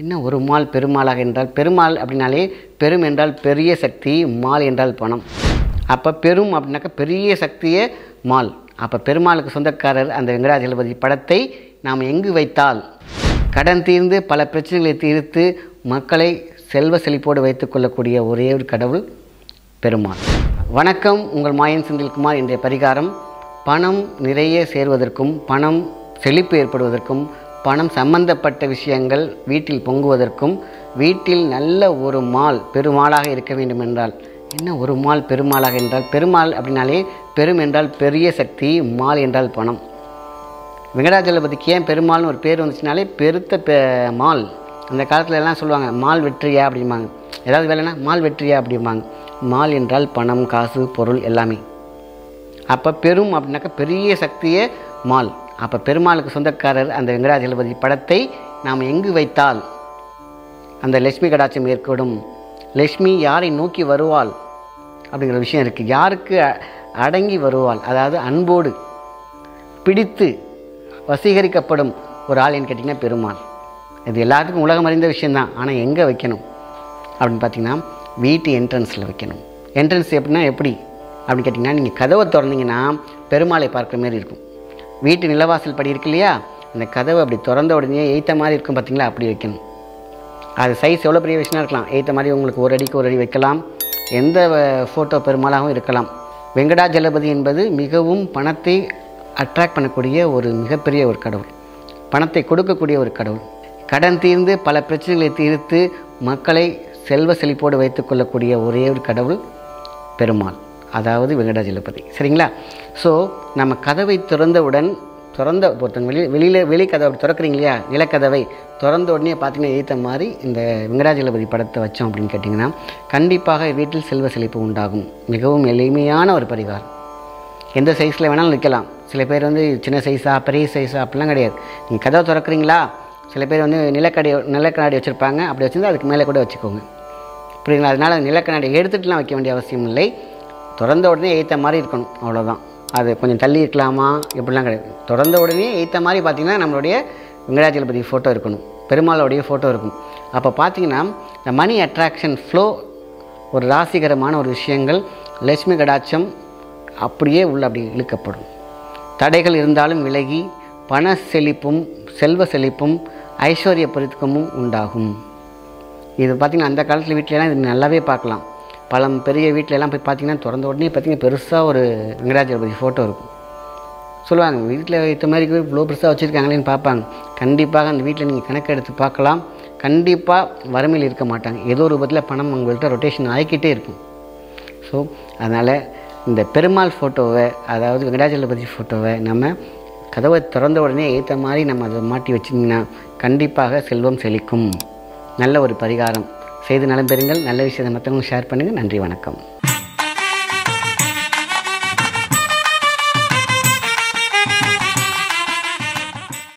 என்ன ஒரு மால் பெருமாளாக என்றால், பெருமாள் அப்படின்னாலே பெரும் என்றால் பெரிய சக்தி, மால் என்றால் பணம். அப்போ பெரும் அப்படின்னாக்கா பெரிய சக்தியே மால். அப்போ பெருமாளுக்கு சொந்தக்காரர் அந்த வெங்கடாஜலபதி படத்தை நாம் எங்கு வைத்தால் கடன் தீர்ந்து பல பிரச்சனைகளை தீர்த்து மக்களை செல்வ செழிப்போடு வைத்து கொள்ளக்கூடிய ஒரே ஒரு கடவுள் பெருமாள். வணக்கம், உங்கள் மாயன் செந்தில்குமார். இன்றைய பரிகாரம், பணம் நிறைய சேர்வதற்கும் பணம் செழிப்பு ஏற்படுவதற்கும் பணம் சம்பந்தப்பட்ட விஷயங்கள் வீட்டில் பொங்குவதற்கும் வீட்டில் நல்ல ஒரு மால் பெருமாளாக இருக்க வேண்டும் என்றால், என்ன ஒரு மால் பெருமாளாக என்றால், பெருமாள் அப்படின்னாலே பெரும் என்றால் பெரிய சக்தி, மால் என்றால் பணம். வெங்கடாஜலபதிக்கு ஏன் பெருமாள்னு ஒரு பேர் வந்துச்சுனாலே பெருத்த மால். அந்த காலத்தில் எல்லாம் சொல்லுவாங்க மால் வெற்றியா அப்படிம்பாங்க, ஏதாவது வேலைன்னா மால் வெற்றியா அப்படிம்பாங்க. மால் என்றால் பணம், காசு, பொருள் எல்லாமே. அப்போ பெரும் அப்படின்னாக்கா பெரிய சக்தியே மால். அப்போ பெருமாளுக்கு சொந்தக்காரர் அந்த வெங்கடாஜலபதி படத்தை நாம் எங்கு வைத்தால் அந்த லட்சுமி கடாட்சம் ஏற்படும், லட்சுமி யாரை நோக்கி வருவாள் அப்படிங்கிற விஷயம் இருக்குது. யாருக்கு அடங்கி வருவாள், அதாவது அன்போடு பிடித்து வசீகரிக்கப்படும் ஒரு ஆள்னு கேட்டிங்கன்னா பெருமாள். இது எல்லாத்துக்கும் உலகம் அறிந்த விஷயந்தான். ஆனால் எங்கே வைக்கணும் அப்படின்னு பார்த்திங்கன்னா வீட்டு என்ட்ரன்ஸில் வைக்கணும். என்ட்ரன்ஸ் எப்படின்னா எப்படி அப்படின்னு கேட்டிங்கன்னா, நீங்கள் கதவை திறந்தீங்கன்னா பெருமாளை பார்க்குற மாதிரி இருக்கும். வீட்டு நிலவாசல் படி இருக்கு இல்லையா, அந்த கதவை அப்படி திறந்த உடனே எய்த்த மாதிரி இருக்கும் பார்த்திங்களா, அப்படி வைக்கணும். அது சைஸ் எவ்வளோ பெரிய விஷயமா இருக்கலாம், எய்த்த மாதிரி உங்களுக்கு ஒரு அடிக்கு ஒரு அடி வைக்கலாம். எந்த ஃபோட்டோ பெருமாளாகவும் இருக்கலாம். வெங்கடாஜலபதி என்பது மிகவும் பணத்தை அட்ராக்ட் பண்ணக்கூடிய ஒரு மிகப்பெரிய ஒரு கடவுள், பணத்தை கொடுக்கக்கூடிய ஒரு கடவுள், கடன் தீர்ந்து பல பிரச்சனைகளை தீர்த்து மக்களை செல்வ செழிப்போடு வைத்து கொள்ளக்கூடிய ஒரே ஒரு கடவுள் பெருமாள், அதாவது வெங்கடாஜலபதி. சரிங்களா? ஸோ நம்ம கதவை திறந்தவுடன், திறந்த ஒருத்தங்க வெளியில் கதவை திறக்கிறீங்க இல்லையா, நிலக்கதவை திறந்த உடனே பார்த்திங்கன்னா ஏற்ற மாதிரி இந்த வெங்கடாஜலபதி படத்தை வச்சோம் அப்படின்னு கேட்டிங்கன்னா கண்டிப்பாக வீட்டில் செல்வ செழிப்பு உண்டாகும். மிகவும் எளிமையான ஒரு பரிகாரம். எந்த சைஸில் வேணாலும் வைக்கலாம். சில பேர் வந்து சின்ன சைஸாக பெரிய சைஸாக அப்படிலாம் கிடையாது. நீங்கள் கதவை திறக்கிறீங்களா, சில பேர் வந்து நிலக்கண்ணாடி வச்சுருப்பாங்க. அப்படி வச்சுருந்தா அதுக்கு மேலே கூட வச்சுக்கோங்க, புரியுங்களா? அதனால் நிலக்கண்ணாடி எடுத்துகிட்டுலாம் வைக்க வேண்டிய அவசியம் இல்லை. திறந்த உடனே ஏற்ற மாதிரி இருக்கணும், அவ்வளோதான். அது கொஞ்சம் தள்ளி இருக்கலாமா எப்படிலாம் கிடையாது. திறந்த உடனே ஏற்ற மாதிரி பார்த்திங்கன்னா நம்மளுடைய வெங்கடாஜலபதி ஃபோட்டோ இருக்கணும், பெருமாளுடைய ஃபோட்டோ இருக்கும். அப்போ பார்த்திங்கன்னா இந்த மணி அட்ராக்ஷன் ஃப்ளோ, ஒரு ராசிகரமான ஒரு விஷயங்கள், லட்சுமி கடாட்சம் அப்படியே உள்ள அப்படி இழுக்கப்படும். தடைகள் இருந்தாலும் விலகி பண செழிப்பும் செல்வ செழிப்பும் ஐஸ்வர்ய பெருக்கமும் உண்டாகும். இது பார்த்திங்கன்னா அந்த காலத்தில் வீட்டிலலாம் இது நல்லாவே பார்க்கலாம். பல பெரிய வீட்டிலலாம் போய் பார்த்திங்கன்னா திறந்த உடனே பார்த்திங்கன்னா பெருசாக ஒரு வெங்கடாஜலபதி ஃபோட்டோ இருக்கும். சொல்லுவாங்க வீட்டில் வைத்த மாதிரி இவ்வளோ பெருசாக வச்சுருக்காங்களேன்னு பார்ப்பாங்க. கண்டிப்பாக அந்த வீட்டில் நீங்கள் கணக்கெடுத்து பார்க்கலாம், கண்டிப்பாக வறுமையில் இருக்க மாட்டாங்க. ஏதோ ஒரு ரூபத்தில் பணம் உங்கள்கிட்ட ரொட்டேஷன் ஆகிக்கிட்டே இருக்கும். ஸோ அதனால் இந்த பெருமாள் ஃபோட்டோவை, அதாவது வெங்கடாஜலபதி ஃபோட்டோவை நம்ம கதவை திறந்த உடனே ஏற்ற மாதிரி நம்ம அதை மாட்டி வச்சிங்கன்னா கண்டிப்பாக செல்வம் செழிக்கும். நல்ல ஒரு பரிகாரம் செய்து நலம் பெறுங்கள். நல்ல விஷயத்தை மற்றவங்க ஷேர் பண்ணுங்கள். நன்றி, வணக்கம்.